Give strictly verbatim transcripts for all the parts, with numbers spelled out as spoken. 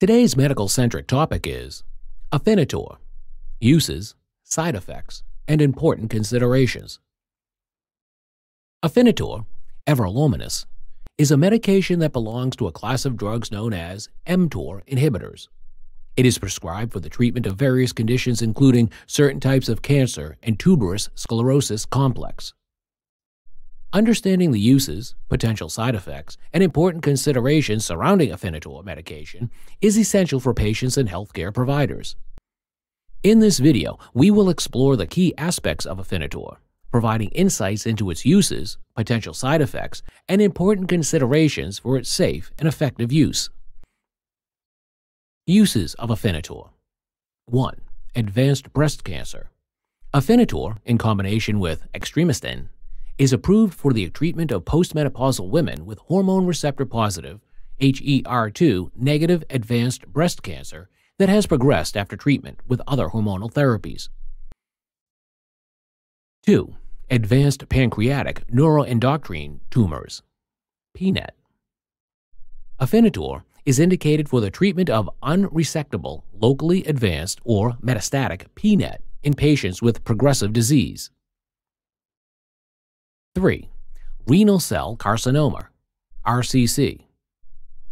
Today's medical-centric topic is Afinitor, uses, side effects, and important considerations. Afinitor, everolimus, is a medication that belongs to a class of drugs known as mTOR inhibitors. It is prescribed for the treatment of various conditions including certain types of cancer and tuberous sclerosis complex. Understanding the uses, potential side effects, and important considerations surrounding Afinitor medication is essential for patients and healthcare providers. In this video, we will explore the key aspects of Afinitor, providing insights into its uses, potential side effects, and important considerations for its safe and effective use. Uses of Afinitor. One. Advanced breast cancer. Afinitor, in combination with exemestane, is approved for the treatment of postmenopausal women with hormone receptor-positive, H E R two negative advanced breast cancer that has progressed after treatment with other hormonal therapies. Two. Advanced pancreatic neuroendocrine tumors, P N E T. Afinitor is indicated for the treatment of unresectable, locally advanced or metastatic P N E T in patients with progressive disease. Three. Renal cell carcinoma, R C C.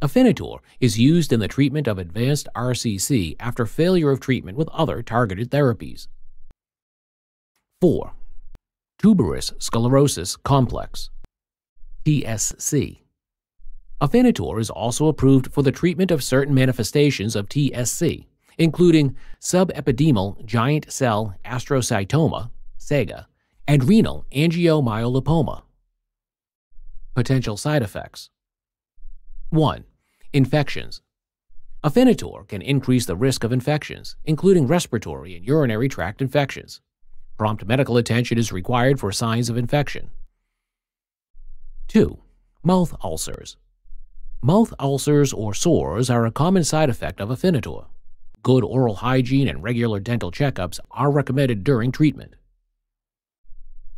Afinitor is used in the treatment of advanced R C C after failure of treatment with other targeted therapies. Four. Tuberous sclerosis complex, T S C. Afinitor is also approved for the treatment of certain manifestations of T S C, including subepidermal giant cell astrocytoma, SEGA, and renal angiomyolipoma. Potential side effects. One. Infections. Afinitor can increase the risk of infections, including respiratory and urinary tract infections. Prompt medical attention is required for signs of infection. Two. Mouth ulcers. Mouth ulcers or sores are a common side effect of Afinitor. Good oral hygiene and regular dental checkups are recommended during treatment.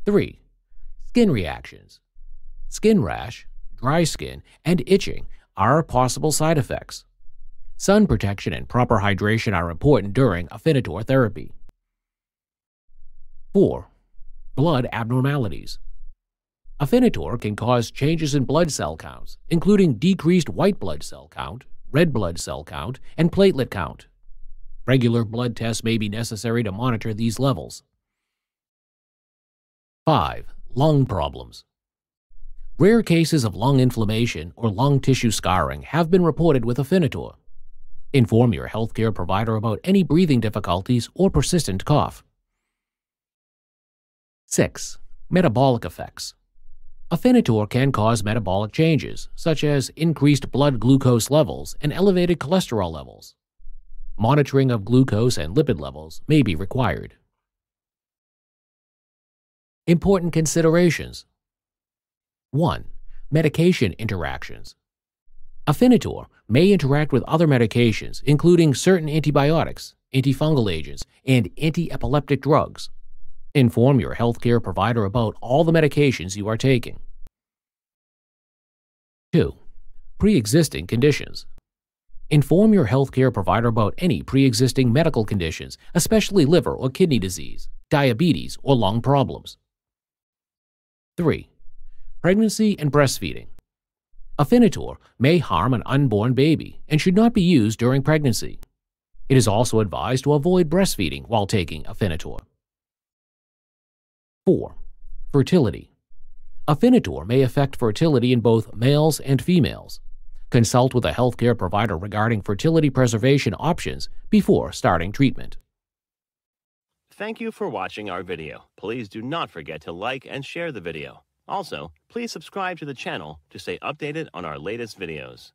Three. Skin reactions. Skin rash, dry skin, and itching are possible side effects. Sun protection and proper hydration are important during Afinitor therapy. Four. Blood abnormalities. Afinitor can cause changes in blood cell counts, including decreased white blood cell count, red blood cell count, and platelet count. Regular blood tests may be necessary to monitor these levels. Five. Lung problems. Rare cases of lung inflammation or lung tissue scarring have been reported with Afinitor. Inform your healthcare provider about any breathing difficulties or persistent cough. Six. Metabolic effects. Afinitor can cause metabolic changes, such as increased blood glucose levels and elevated cholesterol levels. Monitoring of glucose and lipid levels may be required. Important considerations. One. Medication interactions. Afinitor may interact with other medications, including certain antibiotics, antifungal agents, and anti-epileptic drugs. Inform your healthcare provider about all the medications you are taking. Two. Pre-existing conditions. Inform your healthcare provider about any pre-existing medical conditions, especially liver or kidney disease, diabetes, or lung problems. Three. Pregnancy and breastfeeding. Afinitor may harm an unborn baby and should not be used during pregnancy. It is also advised to avoid breastfeeding while taking Afinitor. Four. Fertility. Afinitor may affect fertility in both males and females. Consult with a healthcare provider regarding fertility preservation options before starting treatment. Thank you for watching our video. Please do not forget to like and share the video. Also, please subscribe to the channel to stay updated on our latest videos.